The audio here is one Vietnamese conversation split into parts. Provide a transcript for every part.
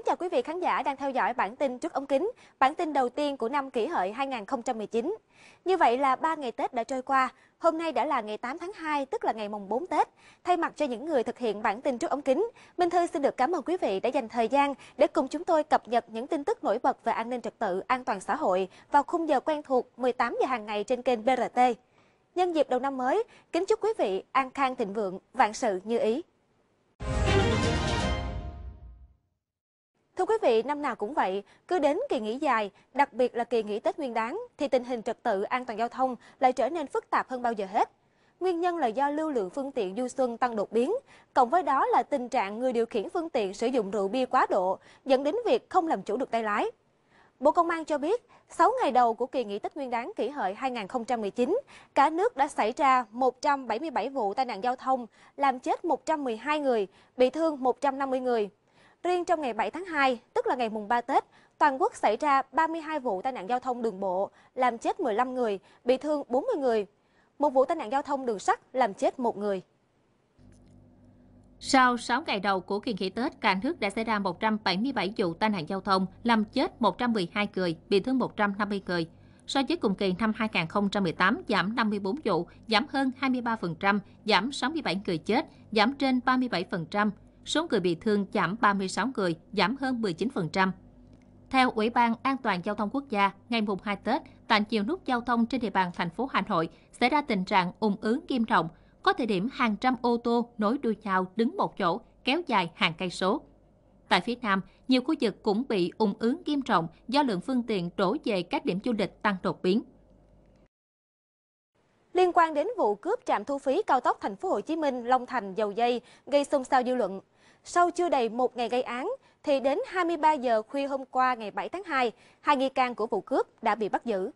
Kính chào quý vị khán giả đang theo dõi bản tin Trước ống kính, bản tin đầu tiên của năm Kỷ Hợi 2019. Như vậy là 3 ngày Tết đã trôi qua, hôm nay đã là ngày 8 tháng 2, tức là ngày mùng 4 Tết. Thay mặt cho những người thực hiện bản tin Trước ống kính, Minh Thư xin được cảm ơn quý vị đã dành thời gian để cùng chúng tôi cập nhật những tin tức nổi bật về an ninh trật tự, an toàn xã hội vào khung giờ quen thuộc 18 giờ hàng ngày trên kênh BRT. Nhân dịp đầu năm mới, kính chúc quý vị an khang thịnh vượng, vạn sự như ý. Thưa quý vị, năm nào cũng vậy, cứ đến kỳ nghỉ dài, đặc biệt là kỳ nghỉ Tết Nguyên Đán, thì tình hình trật tự an toàn giao thông lại trở nên phức tạp hơn bao giờ hết. Nguyên nhân là do lưu lượng phương tiện du xuân tăng đột biến, cộng với đó là tình trạng người điều khiển phương tiện sử dụng rượu bia quá độ, dẫn đến việc không làm chủ được tay lái. Bộ Công an cho biết, 6 ngày đầu của kỳ nghỉ Tết Nguyên Đán Kỷ Hợi 2019, cả nước đã xảy ra 177 vụ tai nạn giao thông, làm chết 112 người, bị thương 150 người. Riêng trong ngày 7 tháng 2, tức là ngày mùng 3 Tết, toàn quốc xảy ra 32 vụ tai nạn giao thông đường bộ, làm chết 15 người, bị thương 40 người. Một vụ tai nạn giao thông đường sắt làm chết 1 người. Sau 6 ngày đầu của kỳ nghỉ Tết, cả nước đã xảy ra 177 vụ tai nạn giao thông, làm chết 112 người, bị thương 150 người. So với cùng kỳ năm 2018, giảm 54 vụ, giảm hơn 23%, giảm 67 người chết, giảm trên 37%. Số người bị thương giảm 36 người, giảm hơn 19%. Theo Ủy ban An toàn Giao thông Quốc gia, ngày mùng 2 Tết, tại nhiều nút giao thông trên địa bàn thành phố Hà Nội xảy ra tình trạng ùn ứ nghiêm trọng, có thời điểm hàng trăm ô tô nối đuôi nhau đứng một chỗ, kéo dài hàng cây số. Tại phía Nam, nhiều khu vực cũng bị ùn ứ nghiêm trọng do lượng phương tiện đổ về các điểm du lịch tăng đột biến. Liên quan đến vụ cướp trạm thu phí cao tốc Thành phố Hồ Chí Minh Long Thành Dầu Giây gây xôn xao dư luận. Sau chưa đầy 1 ngày gây án, thì đến 23 giờ khuya hôm qua ngày 7 tháng 2, 2 nghi can của vụ cướp đã bị bắt giữ.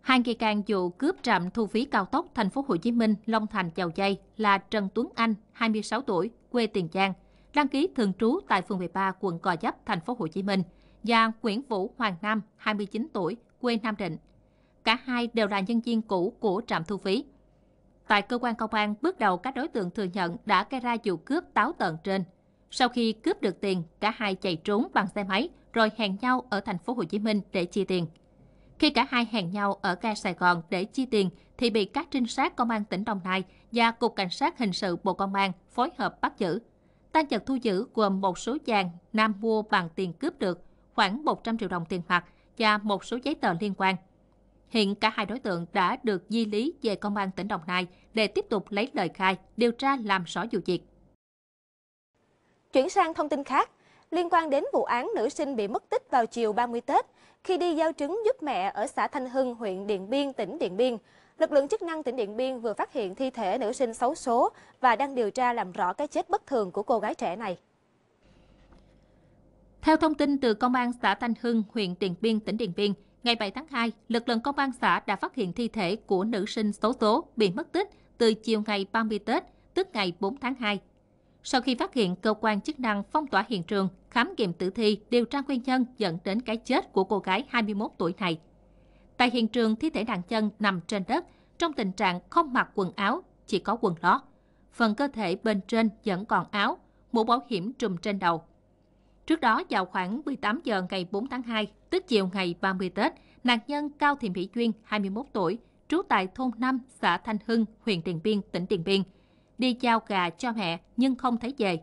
2 nghi can vụ cướp trạm thu phí cao tốc Thành phố Hồ Chí Minh Long Thành Dầu Giây là Trần Tuấn Anh, 26 tuổi, quê Tiền Giang, đăng ký thường trú tại phường 13, quận Gò Vấp, Thành phố Hồ Chí Minh, và Nguyễn Vũ Hoàng Nam, 29 tuổi, quê Nam Định. Cả hai đều là nhân viên cũ của trạm thu phí. Tại cơ quan công an, bước đầu các đối tượng thừa nhận đã gây ra vụ cướp táo tợn trên. Sau khi cướp được tiền, cả hai chạy trốn bằng xe máy rồi hẹn nhau ở Thành phố Hồ Chí Minh để chia tiền. Khi cả hai hẹn nhau ở ga Sài Gòn để chia tiền thì bị các trinh sát công an tỉnh Đồng Nai và Cục Cảnh sát Hình sự Bộ Công an phối hợp bắt giữ. Tang vật thu giữ gồm một số vàng Nam mua bằng tiền cướp được, khoảng 100 triệu đồng tiền mặt và một số giấy tờ liên quan. Hiện cả hai đối tượng đã được di lý về Công an tỉnh Đồng Nai để tiếp tục lấy lời khai, điều tra làm rõ vụ việc. Chuyển sang thông tin khác, liên quan đến vụ án nữ sinh bị mất tích vào chiều 30 Tết, khi đi giao trứng giúp mẹ ở xã Thanh Hưng, huyện Điện Biên, tỉnh Điện Biên, lực lượng chức năng tỉnh Điện Biên vừa phát hiện thi thể nữ sinh xấu số và đang điều tra làm rõ cái chết bất thường của cô gái trẻ này. Theo thông tin từ Công an xã Thanh Hưng, huyện Điện Biên, tỉnh Điện Biên, ngày 7 tháng 2, lực lượng công an xã đã phát hiện thi thể của nữ sinh xấu số bị mất tích từ chiều ngày 30 Tết, tức ngày 4 tháng 2. Sau khi phát hiện, cơ quan chức năng phong tỏa hiện trường, khám nghiệm tử thi, điều tra nguyên nhân dẫn đến cái chết của cô gái 21 tuổi này. Tại hiện trường, thi thể nạn nhân nằm trên đất, trong tình trạng không mặc quần áo, chỉ có quần lót. Phần cơ thể bên trên vẫn còn áo, mũ bảo hiểm trùm trên đầu. Trước đó, vào khoảng 18 giờ ngày 4 tháng 2, tức chiều ngày 30 Tết, nạn nhân Cao Thị Mỹ Duyên, 21 tuổi, trú tại thôn 5, xã Thanh Hưng, huyện Điện Biên, tỉnh Điện Biên, đi giao gà cho mẹ nhưng không thấy về.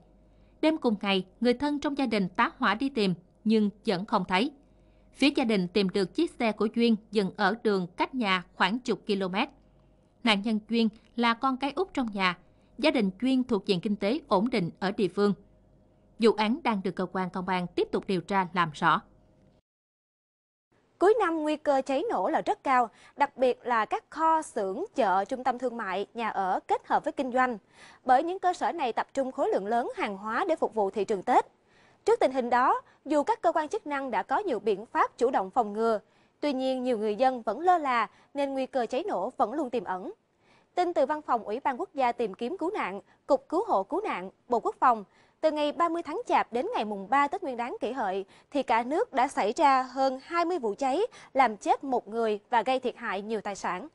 Đêm cùng ngày, người thân trong gia đình tá hỏa đi tìm nhưng vẫn không thấy. Phía gia đình tìm được chiếc xe của Duyên dừng ở đường cách nhà khoảng chục km. Nạn nhân Duyên là con cái út trong nhà. Gia đình Duyên thuộc diện kinh tế ổn định ở địa phương. Vụ án đang được cơ quan công an tiếp tục điều tra làm rõ. Cuối năm, nguy cơ cháy nổ là rất cao, đặc biệt là các kho, xưởng, chợ, trung tâm thương mại, nhà ở kết hợp với kinh doanh. Bởi những cơ sở này tập trung khối lượng lớn hàng hóa để phục vụ thị trường Tết. Trước tình hình đó, dù các cơ quan chức năng đã có nhiều biện pháp chủ động phòng ngừa, tuy nhiên nhiều người dân vẫn lơ là nên nguy cơ cháy nổ vẫn luôn tiềm ẩn. Tin từ Văn phòng Ủy ban Quốc gia tìm kiếm cứu nạn, Cục Cứu hộ Cứu nạn, Bộ Quốc phòng, từ ngày 30 tháng Chạp đến ngày mùng 3 Tết Nguyên Đán Kỷ Hợi, thì cả nước đã xảy ra hơn 20 vụ cháy, làm chết 1 người và gây thiệt hại nhiều tài sản.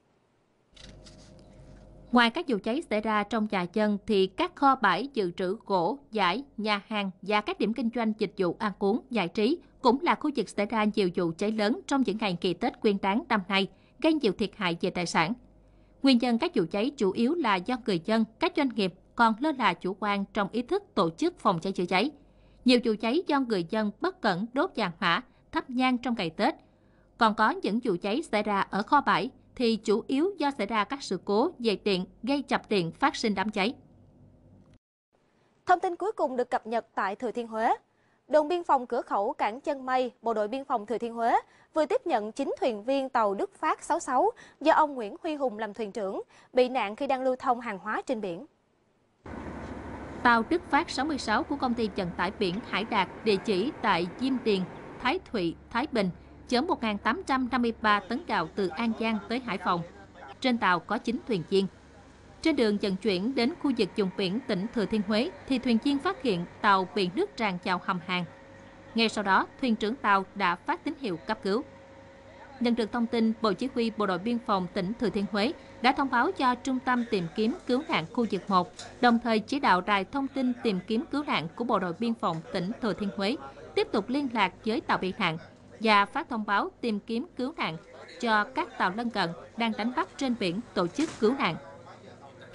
Ngoài các vụ cháy xảy ra trong nhà dân thì các kho bãi dự trữ gỗ, giải, nhà hàng và các điểm kinh doanh dịch vụ ăn uống, giải trí cũng là khu vực xảy ra nhiều vụ cháy lớn trong những ngày kỳ Tết Nguyên Đán năm nay, gây nhiều thiệt hại về tài sản. Nguyên nhân các vụ cháy chủ yếu là do người dân, các doanh nghiệp còn lơ là chủ quan trong ý thức tổ chức phòng cháy chữa cháy. Nhiều vụ cháy do người dân bất cẩn đốt vàng mã, thắp nhang trong ngày Tết. Còn có những vụ cháy xảy ra ở kho bãi thì chủ yếu do xảy ra các sự cố về điện, gây chập điện phát sinh đám cháy. Thông tin cuối cùng được cập nhật tại Thừa Thiên Huế. Đồn biên phòng cửa khẩu Cảng Chân Mây, Bộ đội Biên phòng Thừa Thiên Huế vừa tiếp nhận 9 thuyền viên tàu Đức Phát 66 do ông Nguyễn Huy Hùng làm thuyền trưởng, bị nạn khi đang lưu thông hàng hóa trên biển. Tàu Đức Phát 66 của công ty vận tải biển Hải Đạt, địa chỉ tại Diêm Điền, Thái Thụy, Thái Bình, chở 1.853 tấn gạo từ An Giang tới Hải Phòng. Trên tàu có 9 thuyền viên. Trên đường vận chuyển đến khu vực vùng biển tỉnh Thừa Thiên Huế thì thuyền viên phát hiện tàu bị nước tràn vào hầm hàng. Ngay sau đó, thuyền trưởng tàu đã phát tín hiệu cấp cứu. Nhận được thông tin, Bộ Chỉ huy Bộ đội Biên phòng tỉnh Thừa Thiên Huế đã thông báo cho Trung tâm tìm kiếm cứu nạn khu vực 1, đồng thời chỉ đạo đài thông tin tìm kiếm cứu nạn của Bộ đội Biên phòng tỉnh Thừa Thiên Huế tiếp tục liên lạc với tàu bị nạn và phát thông báo tìm kiếm cứu nạn cho các tàu lân cận đang đánh bắt trên biển tổ chức cứu nạn.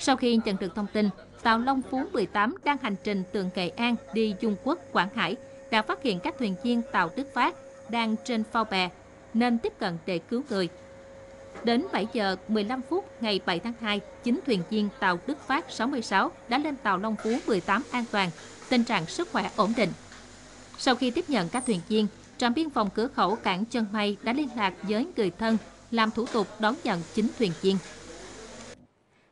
Sau khi nhận được thông tin, tàu Long Phú 18 đang hành trình từ Nghệ An đi Dung Quốc, Quảng Ngãi đã phát hiện các thuyền viên tàu Đức Phát đang trên phao bè nên tiếp cận để cứu người. Đến 7 giờ 15 phút ngày 7 tháng 2, 9 thuyền viên tàu Đức Phát 66 đã lên tàu Long Phú 18 an toàn, tình trạng sức khỏe ổn định. Sau khi tiếp nhận các thuyền viên, trạm biên phòng cửa khẩu Cảng Chân Mây đã liên lạc với người thân làm thủ tục đón nhận 9 thuyền viên.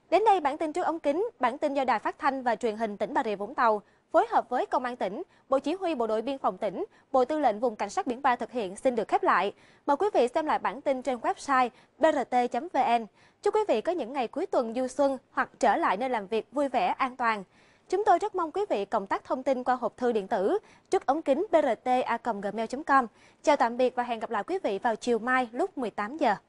Đến đây bản tin trước ống kính, bản tin do Đài Phát thanh và Truyền hình tỉnh Bà Rịa Vũng Tàu phối hợp với Công an tỉnh, Bộ Chỉ huy Bộ đội Biên phòng tỉnh, Bộ Tư lệnh Vùng Cảnh sát biển 3 thực hiện xin được khép lại. Mời quý vị xem lại bản tin trên website brt.vn. Chúc quý vị có những ngày cuối tuần du xuân hoặc trở lại nơi làm việc vui vẻ, an toàn. Chúng tôi rất mong quý vị cộng tác thông tin qua hộp thư điện tử trước ống kính brt@gmail.com. Chào tạm biệt và hẹn gặp lại quý vị vào chiều mai lúc 18 giờ.